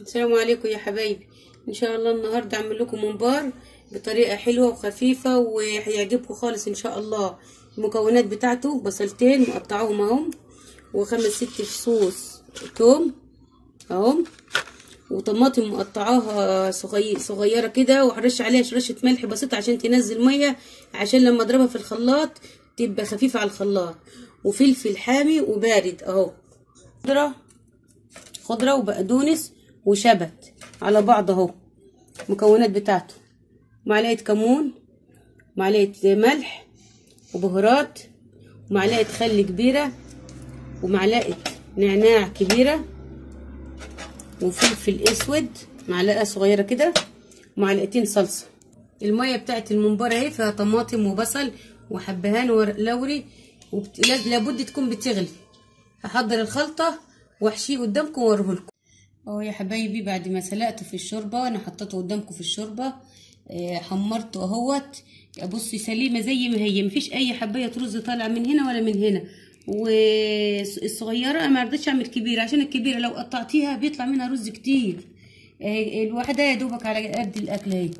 السلام عليكم يا حبايبي. ان شاء الله النهارده اعمل لكم ممبار بطريقه حلوه وخفيفه وهيعجبكم خالص ان شاء الله. المكونات بتاعته بصلتين مقطعهم اهم، وخمس ست فصوص توم اهم، وطماطم مقطعاها صغيره كده، وهرش عليها رشه ملح بسيطه عشان تنزل ميه، عشان لما اضربها في الخلاط تبقى خفيفه على الخلاط، وفلفل حامي وبارد اهو، خضره وبقدونس وشبت على بعض اهو. المكونات بتاعته معلقه كمون، معلقه ملح وبهارات، ومعلقه خل كبيره، ومعلقه نعناع كبيره، وفلفل اسود معلقه صغيره كده، ومعلقتين صلصه. الميه بتاعت الممبار اهي، فيها طماطم وبصل وحبهان وورق لوري، لابد تكون بتغلي. هحضر الخلطه واحشيه قدامكم واوريهولكم اهو يا حبايبي. بعد ما سلقته في الشوربه، انا حطيته قدامكم في الشوربه، حمرته اهوت. بصي سليمه زي ما هي، مفيش اي حبايه رز طالعه من هنا ولا من هنا. والصغيره ما رضيتش اعمل كبيره، عشان الكبيره لو قطعتيها بيطلع منها رز كتير. الواحده يا دوبك على قد الاكل اهي،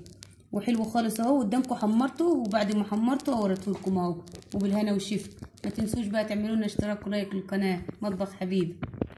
وحلو خالص اهو قدامكم. حمرته، وبعد ما حمرته اوريتهولكم اهو، وبالهنا والشفا. ما تنسوش بقى تعملوا لنا اشتراك ولايك للقناه مطبخ حبيبه.